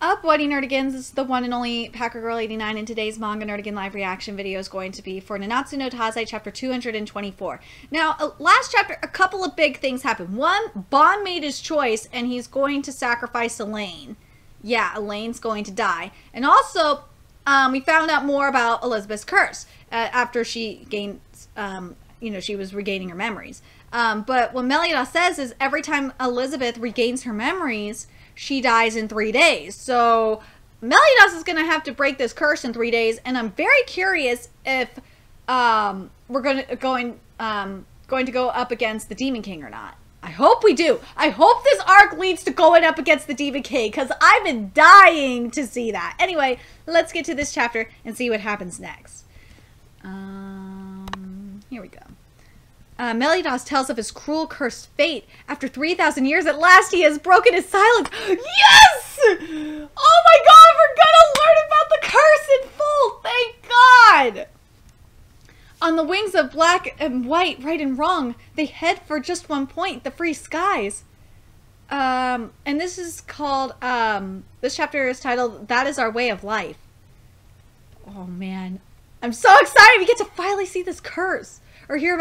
Up, Whitey Nerdigans, this is the one and only Packer Girl 89, and today's Manga Nerdigan live reaction video is going to be for Nanatsu no Taizai chapter 224. Now, last chapter, a couple of big things happened. One, Bond made his choice, and he's going to sacrifice Elaine. Yeah, Elaine's going to die. And also, we found out more about Elizabeth's curse after she gained, you know, she was regaining her memories. But what Meliodas says is every time Elizabeth regains her memories, she dies in 3 days. So Meliodas is going to have to break this curse in 3 days. And I'm very curious if we're going to go up against the Demon King or not. I hope we do. I hope this arc leads to going up against the Demon King, because I've been dying to see that. Anyway, let's get to this chapter and see what happens next. Here we go. Meliodas tells of his cruel, cursed fate. After 3,000 years, at last he has broken his silence. Yes! Oh my God, we're gonna learn about the curse in full! Thank God! On the wings of black and white, right and wrong, they head for just one point, the free skies. And this is called, this chapter is titled, That Is Our Way of Life. Oh man, I'm so excited we get to finally see this curse. Or hear,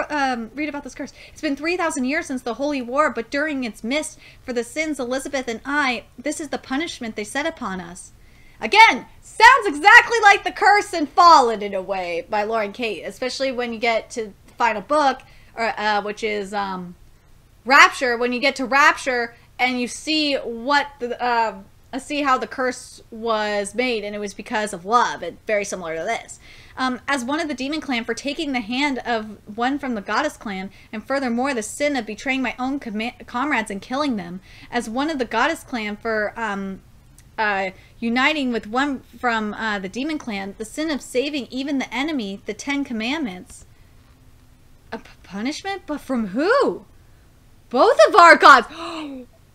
read about this curse. It's been 3,000 years since the Holy War, but during its midst, for the sins Elizabeth and I, this is the punishment they set upon us. Again, sounds exactly like the curse in Fallen in a way by Lauren Kate, especially when you get to the final book, or which is Rapture. When you get to Rapture and you see what the, see how the curse was made, and it was because of love. It's very similar to this. As one of the demon clan for taking the hand of one from the goddess clan, and furthermore the sin of betraying my own comrades and killing them. As one of the goddess clan for uniting with one from the demon clan, the sin of saving even the enemy, the Ten Commandments. A punishment? But from who? Both of our gods!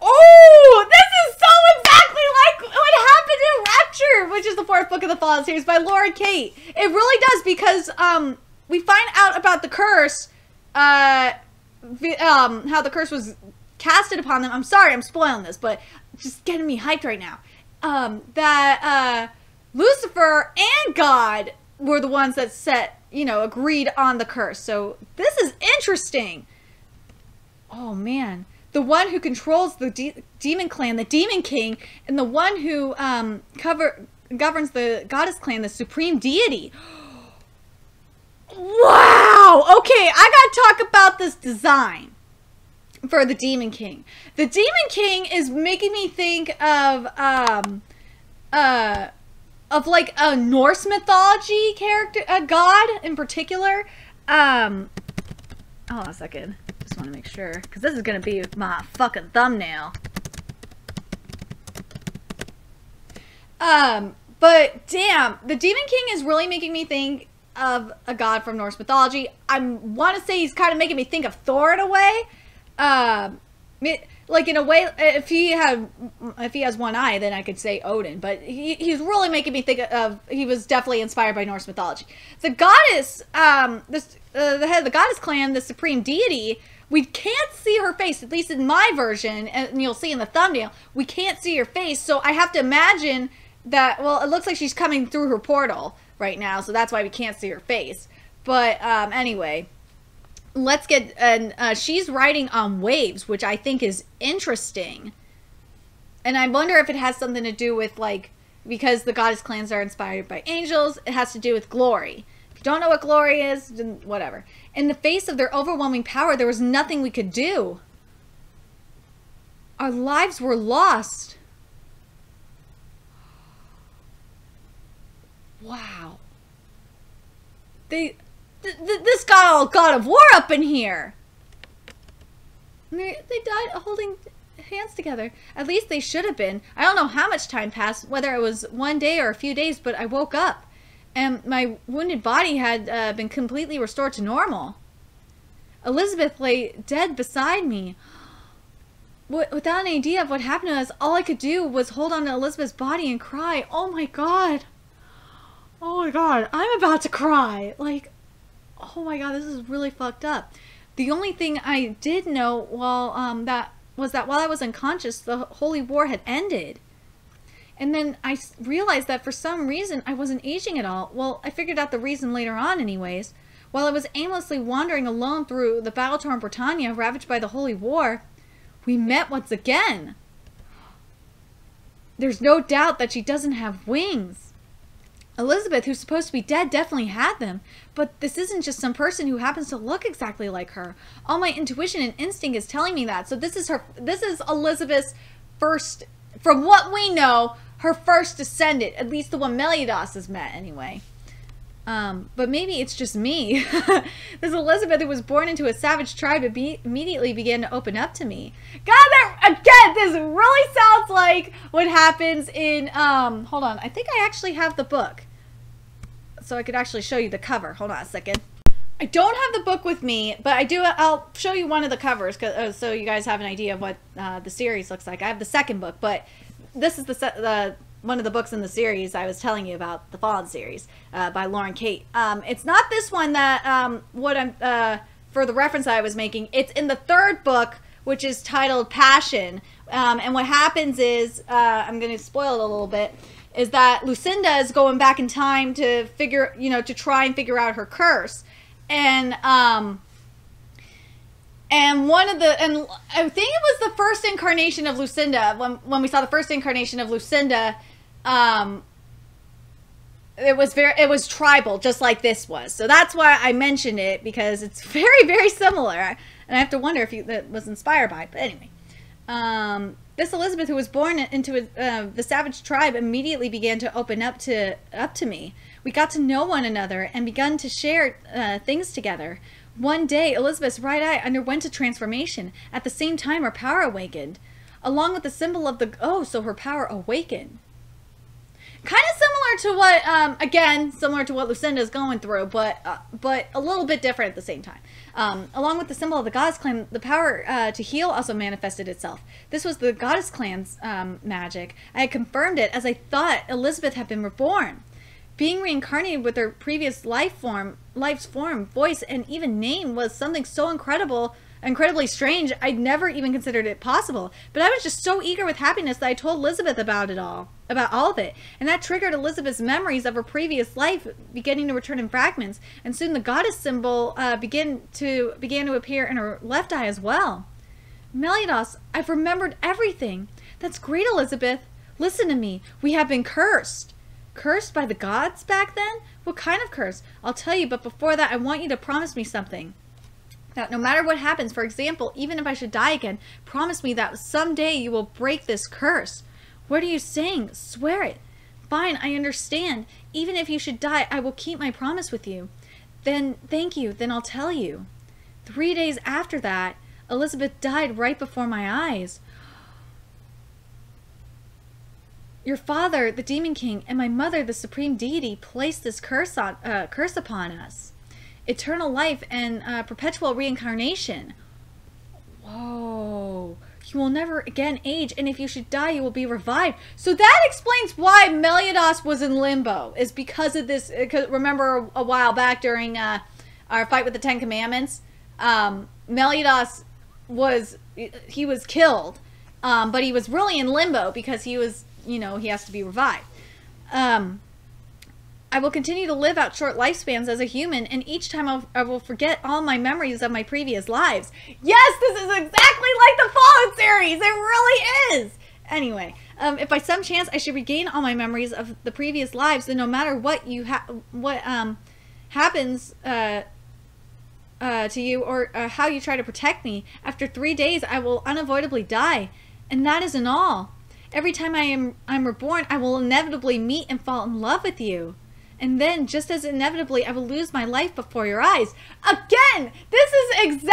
Oh! This is so exactly like what happened in Rapture, which is the fourth book of the Fallen series by Lauren Kate. It really does, because we find out about the curse, how the curse was casted upon them. I'm sorry, I'm spoiling this, but just getting me hyped right now. That Lucifer and God were the ones that set, you know, agreed on the curse. So this is interesting. Oh man. The one who controls the demon clan, the Demon King, and the one who governs the goddess clan, the Supreme Deity. Wow! Okay, I gotta talk about this design for the Demon King. The Demon King is making me think of like a Norse mythology character, a god in particular. Hold on a second. Just want to make sure, because this is going to be my fucking thumbnail. But damn, the Demon King is really making me think of a god from Norse mythology. I want to say he's kind of making me think of Thor in a way. Like in a way, if he has one eye, then I could say Odin. But he's really making me think of, he was definitely inspired by Norse mythology. The goddess, the head of the goddess clan, the Supreme Deity, we can't see her face, at least in my version, and you'll see in the thumbnail, we can't see her face, so I have to imagine that, well, it looks like she's coming through her portal right now, so that's why we can't see her face. But, anyway, let's get, and she's riding on waves, which I think is interesting. And I wonder if it has something to do with, like, because the goddess clans are inspired by angels, it has to do with glory. Don't know what glory is, whatever. In the face of their overwhelming power, there was nothing we could do. Our lives were lost. Wow. This got all God of War up in here. They died holding hands together. At least they should have been. I don't know how much time passed, whether it was one day or a few days, but I woke up. And my wounded body had been completely restored to normal. Elizabeth lay dead beside me. Without an idea of what happened to us, all I could do was hold on to Elizabeth's body and cry. Oh my God. Oh my God. I'm about to cry. Like, oh my God, this is really fucked up. The only thing I did know while that was that while I was unconscious, the Holy War had ended. And then I realized that for some reason I wasn't aging at all. Well, I figured out the reason later on anyways. While I was aimlessly wandering alone through the battle-torn Britannia, ravaged by the Holy War, we met once again. There's no doubt that she doesn't have wings. Elizabeth, who's supposed to be dead, definitely had them. But this isn't just some person who happens to look exactly like her. All my intuition and instinct is telling me that. So this is Elizabeth's first, from what we know, her first descendant. At least the one Meliodas has met anyway. But maybe it's just me. This Elizabeth who was born into a savage tribe immediately began to open up to me. God, that, again, this really sounds like what happens in, hold on. I think I actually have the book. So I could actually show you the cover. Hold on a second. I don't have the book with me, but I do, I'll show you one of the covers so you guys have an idea of what the series looks like. I have the second book, but this is the one of the books in the series I was telling you about, the Fallen series by Lauren Kate. It's not this one that, for the reference I was making, it's in the third book, which is titled Passion. And what happens is, I'm going to spoil it a little bit, is that Lucinda is going back in time to figure, you know, to try and figure out her curse. And one of the, and I think it was the first incarnation of Lucinda, when we saw the first incarnation of Lucinda, it was tribal, just like this was. So that's why I mentioned it, because it's very, very similar. And I have to wonder if that was inspired by it. But anyway, this Elizabeth, who was born into the savage tribe, immediately began to open up to me. We got to know one another and begun to share things together. One day, Elizabeth's right eye underwent a transformation. At the same time, her power awakened. Along with the symbol of the... Oh, so her power awakened. Kind of similar to what... again, similar to what Lucinda is going through, but a little bit different at the same time. Along with the symbol of the goddess clan, the power to heal also manifested itself. This was the goddess clan's magic. I had confirmed it as I thought Elizabeth had been reborn. Being reincarnated with her previous life's form, voice, and even name was something so incredibly strange, I'd never even considered it possible. But I was just so eager with happiness that I told Elizabeth about all of it. And that triggered Elizabeth's memories of her previous life beginning to return in fragments. And soon the goddess symbol began to appear in her left eye as well. Meliodas, I've remembered everything. That's great, Elizabeth. Listen to me. We have been cursed. Cursed by the gods back then? What kind of curse? I'll tell you, but before that, I want you to promise me something. That no matter what happens, for example, even if I should die again, promise me that someday you will break this curse. What are you saying? Swear it. Fine, I understand. Even if you should die, I will keep my promise with you. Then, thank you, then I'll tell you. 3 days after that, Elizabeth died right before my eyes. Your father, the Demon King, and my mother, the Supreme Deity, placed this curse upon us. Eternal life and perpetual reincarnation. Whoa. You will never again age, and if you should die, you will be revived. So that explains why Meliodas was in limbo, is because of this. Remember a while back during our fight with the Ten Commandments? Meliodas was killed, but he was really in limbo because he was... You know, he has to be revived. I will continue to live out short lifespans as a human, and each time I will forget all my memories of my previous lives. Yes, this is exactly like the Fallen series. It really is. Anyway, if by some chance I should regain all my memories of the previous lives, then no matter what happens to you or how you try to protect me, after 3 days I will unavoidably die, and that isn't all. Every time I'm reborn, I will inevitably meet and fall in love with you. And then, just as inevitably, I will lose my life before your eyes. Again, this is exactly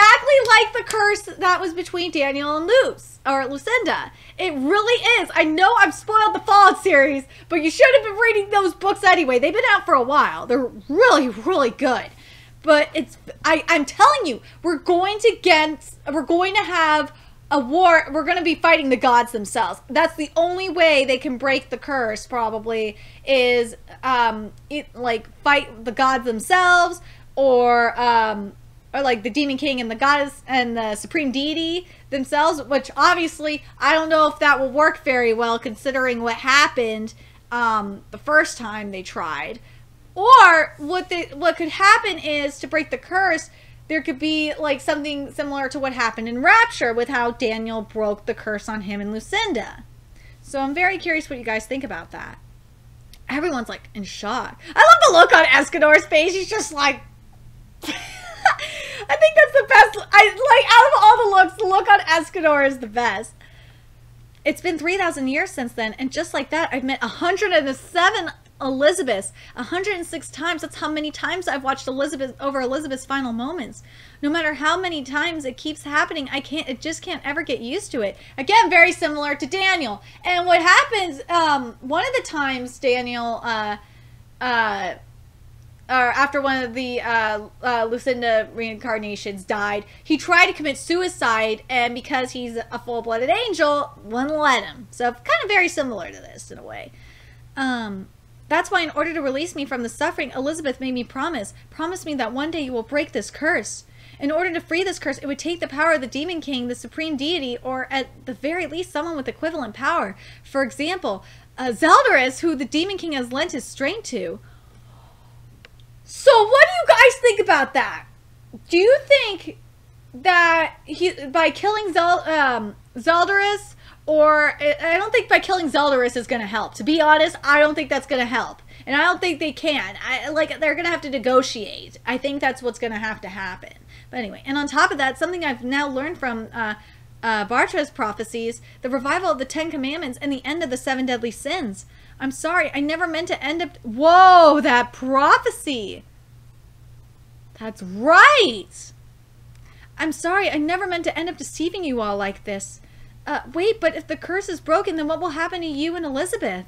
like the curse that was between Daniel and Lucinda. It really is. I know I've spoiled the Fallen series, but you should have been reading those books anyway. They've been out for a while. They're really, really good. But I'm telling you, we're going to have a war. We're going to be fighting the gods themselves. That's the only way they can break the curse, probably, is fight the gods themselves, or are like the Demon King and the Goddess and the Supreme Deity themselves, which obviously I don't know if that will work very well considering what happened the first time they tried. Or what could happen is, to break the curse, there could be like something similar to what happened in Rapture with how Daniel broke the curse on him and Lucinda. So I'm very curious what you guys think about that. Everyone's like in shock. I love the look on Escanor's face. He's just like, I think that's the best. I like, out of all the looks, the look on Escanor is the best. It's been 3,000 years since then, and just like that, I've met 107 Elizabeths, 106 times. That's how many times I've watched Elizabeth over Elizabeth's final moments. No matter how many times it keeps happening, it just can't ever get used to it. Again, very similar to Daniel. And what happens, one of the times Daniel, or after one of the Lucinda reincarnations died, he tried to commit suicide, and because he's a full-blooded angel, wouldn't let him. So kind of very similar to this in a way. That's why, in order to release me from the suffering, Elizabeth made me promise me that one day you will break this curse. In order to free this curse, it would take the power of the Demon King, the Supreme Deity, or at the very least someone with equivalent power. For example, Zeldris, who the Demon King has lent his strength to. So what do you guys think about that? Do you think that by killing Zeldris, or I don't think by killing Zeldris is going to help. To be honest, I don't think that's going to help. And I don't think they can. They're going to have to negotiate. I think that's what's going to have to happen. But anyway, and on top of that, something I've now learned from Bartra's prophecies, the revival of the Ten Commandments and the end of the 7 deadly sins. I'm sorry, I never meant to end up... Whoa, that prophecy! That's right! I'm sorry, I never meant to end up deceiving you all like this. Wait, but if the curse is broken, then what will happen to you and Elizabeth?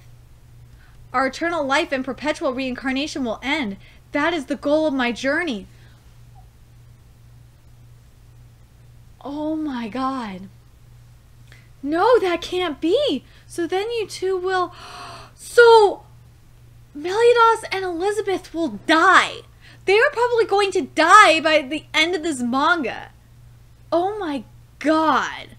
Our eternal life and perpetual reincarnation will end. That is the goal of my journey. Oh my God. No, that can't be. So then you two will... So, Meliodas and Elizabeth will die. They are probably going to die by the end of this manga. Oh my God.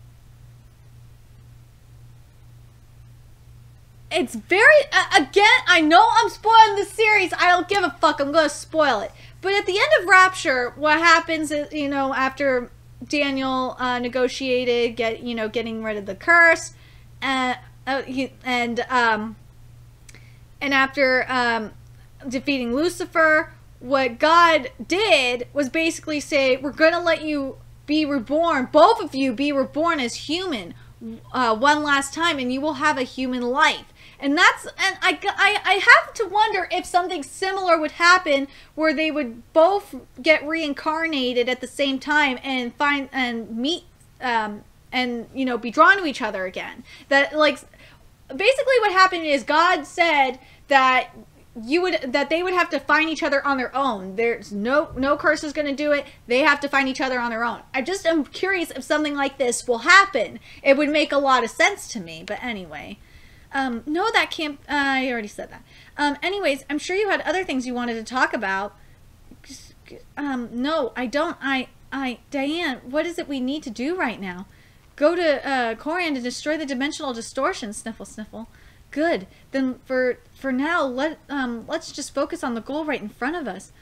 It's very, again, I know I'm spoiling the series. I don't give a fuck. I'm going to spoil it. But at the end of Rapture, what happens is, you know, after Daniel negotiated, getting rid of the curse, and after defeating Lucifer, what God did was basically say, we're going to let you be reborn, both of you be reborn as human one last time, and you will have a human life. And that's, and I have to wonder if something similar would happen where they would both get reincarnated at the same time and find and meet and, you know, be drawn to each other again. That, like, basically what happened is God said that they would have to find each other on their own. There's no curse is going to do it. They have to find each other on their own. I just am curious if something like this will happen. It would make a lot of sense to me. But anyway, no, that can't, I already said that. Anyways, I'm sure you had other things you wanted to talk about. No, I don't. Diane, what is it we need to do right now? Go to Corian to destroy the dimensional distortion. Sniffle, sniffle. Good. Then for now, let's just focus on the goal right in front of us.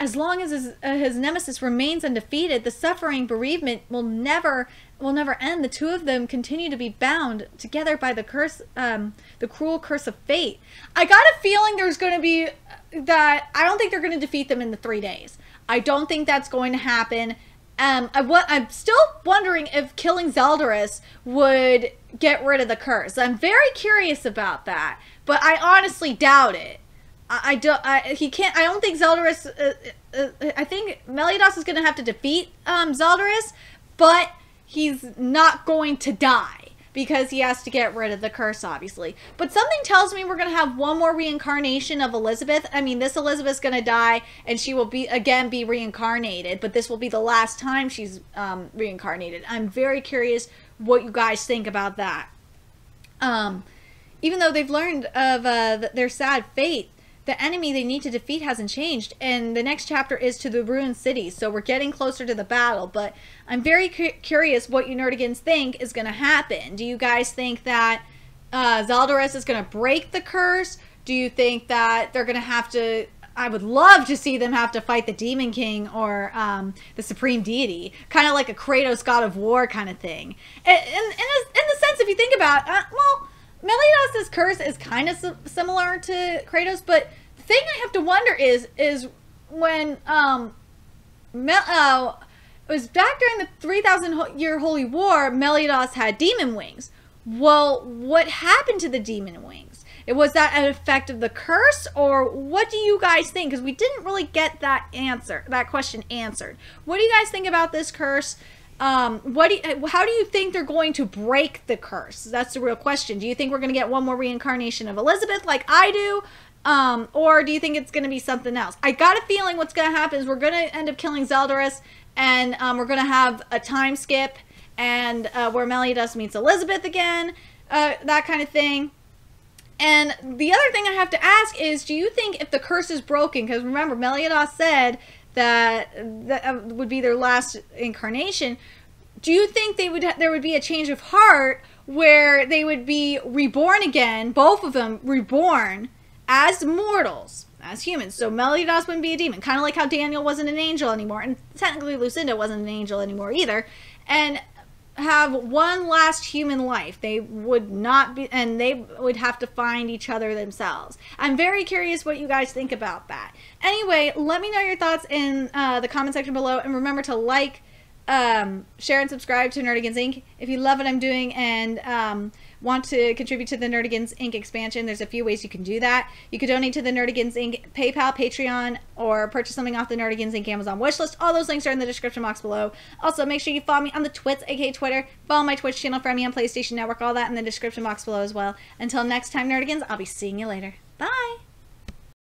As long as his nemesis remains undefeated, the suffering bereavement will never end. The two of them continue to be bound together by the curse, the cruel curse of fate. I got a feeling there's going to be that. I don't think they're going to defeat them in the 3 days. I don't think that's going to happen. I'm still wondering if killing Zeldris would get rid of the curse. I'm very curious about that, but I honestly doubt it. I don't think Zeldris, I think Meliodas is going to have to defeat Zeldris, but he's not going to die because he has to get rid of the curse, obviously. But something tells me we're going to have one more reincarnation of Elizabeth. I mean, this Elizabeth's going to die, and she will again be reincarnated, but this will be the last time she's reincarnated. I'm very curious what you guys think about that. Even though they've learned of their sad fate, the enemy they need to defeat hasn't changed, and the next chapter is to the ruined city, so we're getting closer to the battle. But I'm very curious what you Nerdigans think is going to happen. Do you guys think that Zeldris is going to break the curse? Do you think that they're going to have to... I would love to see them have to fight the Demon King or the Supreme Deity, kind of like a Kratos God of War kind of thing. In the sense, if you think about, well, Meliodas' curse is kind of similar to Kratos, but the thing I have to wonder is when it was back during the 3,000-year Holy War, Meliodas had demon wings. Well, what happened to the demon wings? Was that an effect of the curse, or what do you guys think? Because we didn't really get that answer, that question answered. What do you guys think about this curse? How do you think they're going to break the curse? That's the real question. Do you think we're going to get one more reincarnation of Elizabeth like I do? Or do you think it's going to be something else? I got a feeling what's going to happen is we're going to end up killing Zeldris, and we're going to have a time skip, and where Meliodas meets Elizabeth again, that kind of thing. And the other thing I have to ask is, do you think if the curse is broken, because remember, Meliodas said that that would be their last incarnation, do you think they would there would be a change of heart where they would be reborn again, both of them reborn as mortals, as humans? So Meliodas wouldn't be a demon, kind of like how Daniel wasn't an angel anymore, and technically Lucinda wasn't an angel anymore either, and have one last human life. They would not be, and they would have to find each other themselves. I'm very curious what you guys think about that. Anyway, let me know your thoughts in the comment section below, and remember to like, share, and subscribe to Nerdigans Inc. If you love what I'm doing and want to contribute to the Nerdigans Inc. expansion, there's a few ways you can do that. You could donate to the Nerdigans Inc. PayPal, Patreon, or purchase something off the Nerdigans Inc. Amazon wishlist. All those links are in the description box below. Also, make sure you follow me on the Twits, aka Twitter. Follow my Twitch channel, friend me on PlayStation Network, all that in the description box below as well. Until next time, Nerdigans, I'll be seeing you later.